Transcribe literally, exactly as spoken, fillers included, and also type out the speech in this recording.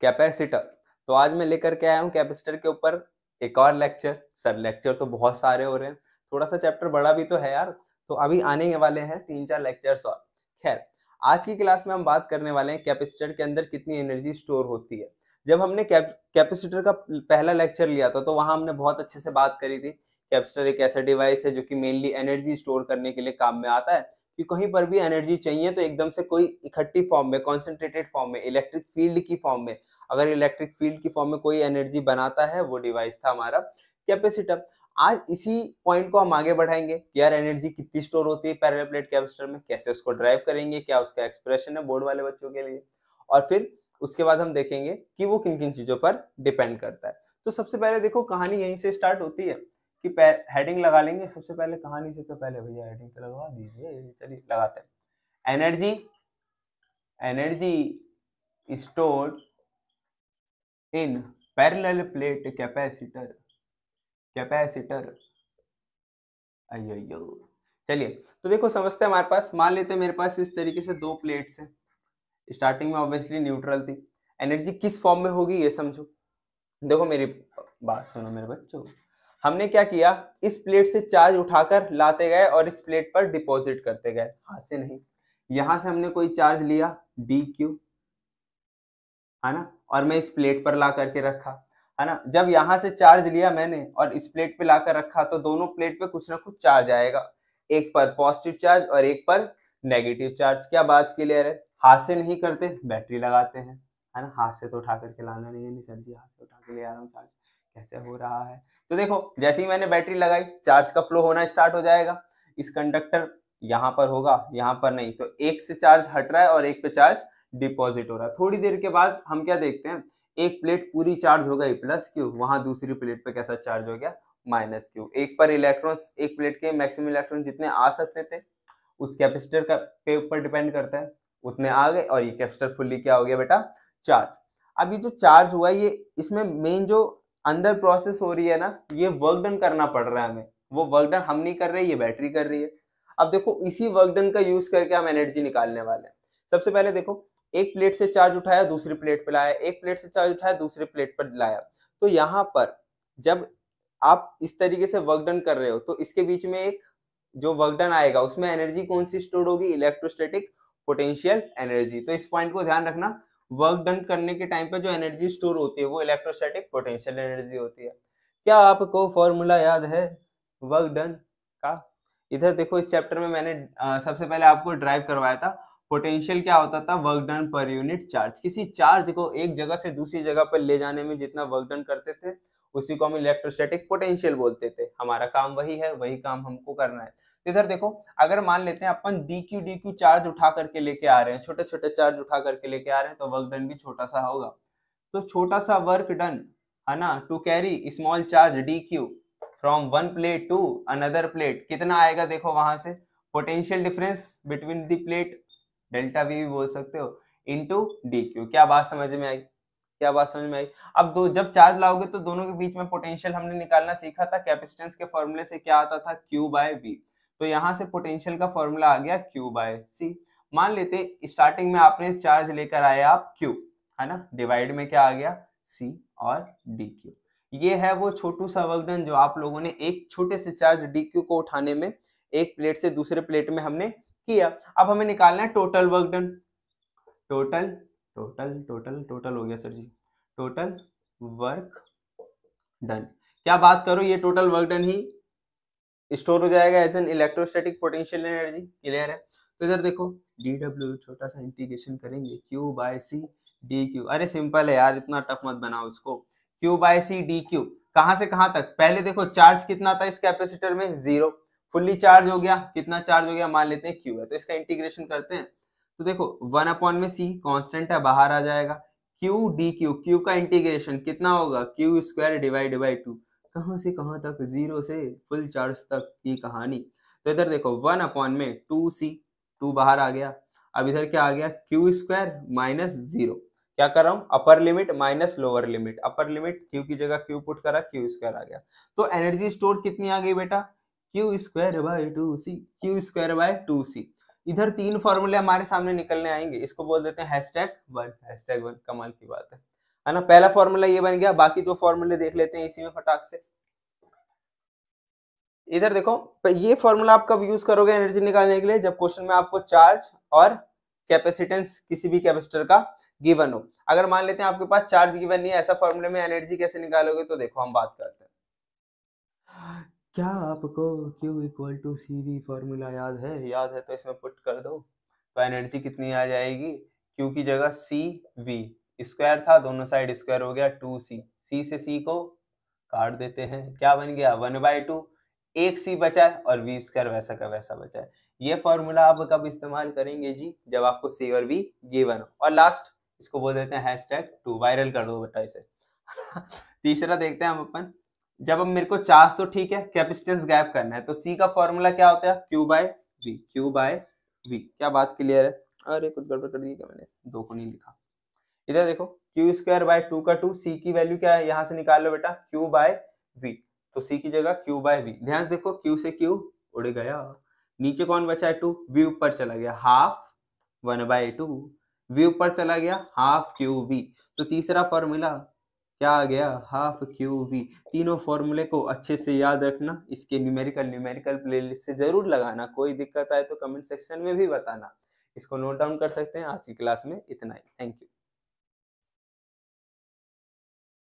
Capacitor. तो आज मैं लेकर के आया हूँ कैपेसिटर के ऊपर एक और लेक्चर। सर लेक्चर तो बहुत सारे हो रहे हैं, थोड़ा सा चैप्टर बड़ा भी तो है यार, तो अभी आने वाले हैं तीन चार लेक्चर्स और। खैर आज की क्लास में हम बात करने वाले हैं कैपेसिटर के अंदर कितनी एनर्जी स्टोर होती है। जब हमने कैपेसिटर का पहला लेक्चर लिया था तो वहाँ हमने बहुत अच्छे से बात करी थी। कैपेसिटर एक ऐसा डिवाइस है जो कि मेनली एनर्जी स्टोर करने के लिए काम में आता है, कि कहीं पर भी एनर्जी चाहिए तो एकदम से कोई इकट्ठी फॉर्म में, कॉन्सेंट्रेटेड फॉर्म में, इलेक्ट्रिक फील्ड की फॉर्म में, अगर इलेक्ट्रिक फील्ड की फॉर्म में कोई एनर्जी बनाता है, वो डिवाइस था हमारा कैपेसिटर। आज इसी पॉइंट को हम आगे बढ़ाएंगे कि यार एनर्जी कितनी स्टोर होती है पैरेलल प्लेट कैपेसिटर में, कैसे उसको ड्राइव करेंगे, क्या उसका एक्सप्रेशन है बोर्ड वाले बच्चों के लिए, और फिर उसके बाद हम देखेंगे कि वो किन किन चीजों पर डिपेंड करता है। तो सबसे पहले देखो कहानी यहीं से स्टार्ट होती है कि हेडिंग लगा लेंगे सबसे पहले कहानी से। तो पहले भैया हेडिंग तो लगा दीजिए, चलिए लगाते हैं। Energy energy stored in parallel plate capacitor capacitor अयो। चलिए तो देखो समझते हैं, हमारे पास मान लेते हैं मेरे पास इस तरीके से दो प्लेट्स हैं। स्टार्टिंग में ऑब्वियसली न्यूट्रल थी, एनर्जी किस फॉर्म में होगी ये समझो। देखो मेरी बात सुनो मेरे बच्चों, हमने क्या किया, इस प्लेट से चार्ज उठाकर लाते गए और इस प्लेट पर डिपॉजिट करते गए, हाथ से नहीं। यहां से हमने कोई चार्ज लिया डी क्यू, है ना, और मैं इस प्लेट पर ला करके रखा, है ना। जब यहाँ से चार्ज लिया मैंने और इस प्लेट पे ला कर रखा तो दोनों प्लेट पे कुछ ना कुछ चार्ज आएगा, एक पर पॉजिटिव चार्ज और एक पर नेगेटिव चार्ज। क्या बात क्लियर है? हाथ से नहीं करते, बैटरी लगाते हैं, है ना। हाथ से तो उठा करके लाना नहीं है, नहीं सर जी हाथ से उठा के ले आ रहा हूँ, चार्ज कैसे हो रहा है। तो देखो जैसे ही मैंने बैटरी लगाई चार्ज का फ्लो होना स्टार्ट हो जाएगा। इस कंडक्टर यहाँ पर होगा, यहाँ पर नहीं, तो एक से चार्ज हट रहा है और एक पे चार्ज डिपॉजिट हो रहा है। थोड़ी देर के बाद हम क्या देखते हैं, एक प्लेट पूरी चार्ज हो गई प्लस क्यू, वहां दूसरी प्लेट पे कैसा चार्ज हो गया माइनस क्यू। एक पर इलेक्ट्रॉन, एक प्लेट के मैक्सिमम इलेक्ट्रॉन जितने आ सकते थे उस कैपेसिटर का पे ऊपर डिपेंड करता है, उतने आ गए और ये कैपेसिटर फुल्ली क्या हो गया बेटा चार्ज। अब ये जो चार्ज हुआ ये इसमें मेन जो अंदर प्रोसेस हो रही है ना, ये वर्क डन करना पड़ रहा है हमें, वो वर्क डन हम नहीं कर रहे, ये बैटरी कर रही है। अब देखो इसी वर्क डन का यूज करके हम एनर्जी निकालने वाले हैं। सबसे पहले देखो एक प्लेट से चार्ज उठाया दूसरी प्लेट पर लाया, एक प्लेट से चार्ज उठाया दूसरी प्लेट पर लाया, तो यहाँ पर जब आप इस तरीके से वर्क डन कर रहे हो तो इसके बीच में एक जो वर्क डन आएगा उसमें एनर्जी कौन सी स्टोर होगी, इलेक्ट्रोस्टैटिक पोटेंशियल एनर्जी। तो इस पॉइंट को ध्यान रखना, वर्क डन करने के टाइम पे जो एनर्जी स्टोर होती है वो इलेक्ट्रोस्टैटिक पोटेंशियल एनर्जी होती है। क्या आपको फॉर्मूला याद है वर्क डन का? इधर देखो इस चैप्टर में मैंने आ, सबसे पहले आपको ड्राइव करवाया था पोटेंशियल क्या होता था, work done per unit charge. किसी चार्ज को एक जगह से दूसरी जगह पर ले जाने में जितना वर्क डन करते थे उसी को हम इलेक्ट्रोस्टैटिक पोटेंशियल बोलते थे। हमारा काम वही है, वही काम हमको करना है। इधर देखो अगर मान लेते हैं अपन d q d q charge उठा करके लेके आ रहे हैं, छोटे छोटे चार्ज उठा करके लेके आ रहे हैं, तो वर्क डन भी छोटा सा होगा। तो छोटा सा वर्क डन है ना to carry small charge d q from one plate to another plate, कितना आएगा देखो वहां से, potential difference between the plate, delta V भी बोल सकते हो, इनटू डी क्यू। क्या बात समझ में आई? क्या बात समझ में आई? अब दो जब चार्ज लाओगे तो दोनों के बीच में पोटेंशियल हमने निकालना सीखा था, कैपेसिटेंस के फॉर्मूले से क्या आता था Q बाय V। तो यहाँ से पोटेंशियल का फॉर्मूला आ गया Q बाय C। मान लेते स्टार्टिंग में आपने चार्ज लेकर आए आप Q, है ना, डिवाइड में क्या आ गया C और डी क्यू। ये है वो छोटू सा वर्क डन जो आप लोगों ने एक छोटे से चार्ज डी क्यू को उठाने में एक प्लेट से दूसरे प्लेट में हमने किया। अब हमें निकालना है total work done. Total total total total हो गया sir ji, total work done. क्या बात करो, ये टोटल वर्क डन ही स्टोर हो जाएगा as an electrostatic potential energy. Clear है? तो इधर देखो dw छोटा सा इंटीग्रेशन करेंगे q बाय c dq। अरे सिंपल है यार, इतना टफ मत बनाओ उसको। q बाय c dq कहां से कहां तक, पहले देखो चार्ज कितना था इस कैपेसिटर में, जीरो, फुल्ली चार्ज हो गया, कितना चार्ज हो गया मान लेते हैं q है, तो इसका इंटीग्रेशन करते हैं। तो देखो वन अपॉन में c कांस्टेंट है, बाहर आ जाएगा q dq, q का इंटीग्रेशन कितना होगा q square divide by two. कहां से कहां तक, जीरो से फुल चार्ज तक की कहानी। तो इधर देखो वन अपॉन में टू c, टू बाहर आ गया। अब इधर क्या आ गया q स्क्वायर माइनस जीरो, क्या कर रहा हूँ upper limit minus lower limit, upper limit q की जगह q पुट करा, q स्क्वायर आ गया। तो एनर्जी स्टोर कितनी आ गई बेटा q square by two c, q square by two c। इधर तीन फॉर्मूले हमारे सामने निकलने आएंगे, इसको बोल देते हैं हैशटैग वन, हैशटैग वन, कमाल की बात है। है ना, पहला फॉर्मूला ये बन गया। बाकी दो फॉर्मूले देख लेते हैं इसी में फटाक से। इधर देखो, ये फॉर्मूला आप कब यूज करोगे एनर्जी निकालने के लिए, जब क्वेश्चन में आपको चार्ज और कैपेसिटेंस किसी भी कैपेसिटर का गिवन हो। अगर मान लेते हैं आपके पास चार्ज गिवन नहीं है, ऐसा फॉर्मूले में एनर्जी कैसे निकालोगे, तो देखो हम बात करते हैं। क्या आपको Q equal to C V formula याद है? याद है तो इसमें पुट कर दो, तो एनर्जी कितनी आ जाएगी, Q की जगह सी वी, स्क्वायर था दोनों साइड स्क्वायर हो गया, टू सी, सी से सी को काट देते हैं, क्या बन गया वन बाई टू, एक सी बचा है और वी स्क्वायर वैसा का वैसा बचा है। ये फॉर्मूला आप कब इस्तेमाल करेंगे जी, जब आपको सी और वी गिवन हो। और लास्ट इसको बोल देते हैं हैशटैग टू, वायरल कर दो बेटा इसे। तीसरा देखते हैं हम अपन, जब अब मेरे को चार्ज तो ठीक है कैपेसिटेंस गैप करना है, तो सी का फॉर्मूला क्या होता है, Q by V, Q by V. क्या बात क्लियर है? अरे कुछ गड़बड़ कर दी क्या मैंने, दो को नहीं लिखा। इधर देखो क्यू स्क्वायर बाय टू का टू, सी की वैल्यू क्या है, यहाँ से निकाल लो बेटा क्यू बाय वी, तो सी की जगह क्यू बाय वी। ध्यान से देखो क्यू से क्यू उड़ गया, नीचे कौन बचा है टू, वी ऊपर चला गया, half one by two, V ऊपर चला गया हाफ क्यू वी। तो तीसरा फॉर्मूला क्या आ गया, हाफ क्यू वी। तीनों फॉर्मूले को अच्छे से याद रखना, इसके न्यूमेरिकल न्यूमेरिकल प्लेलिस्ट से जरूर लगाना, कोई दिक्कत आए तो कमेंट सेक्शन में भी बताना। इसको नोट डाउन कर सकते हैं। आज की क्लास में इतना ही, थैंक यू।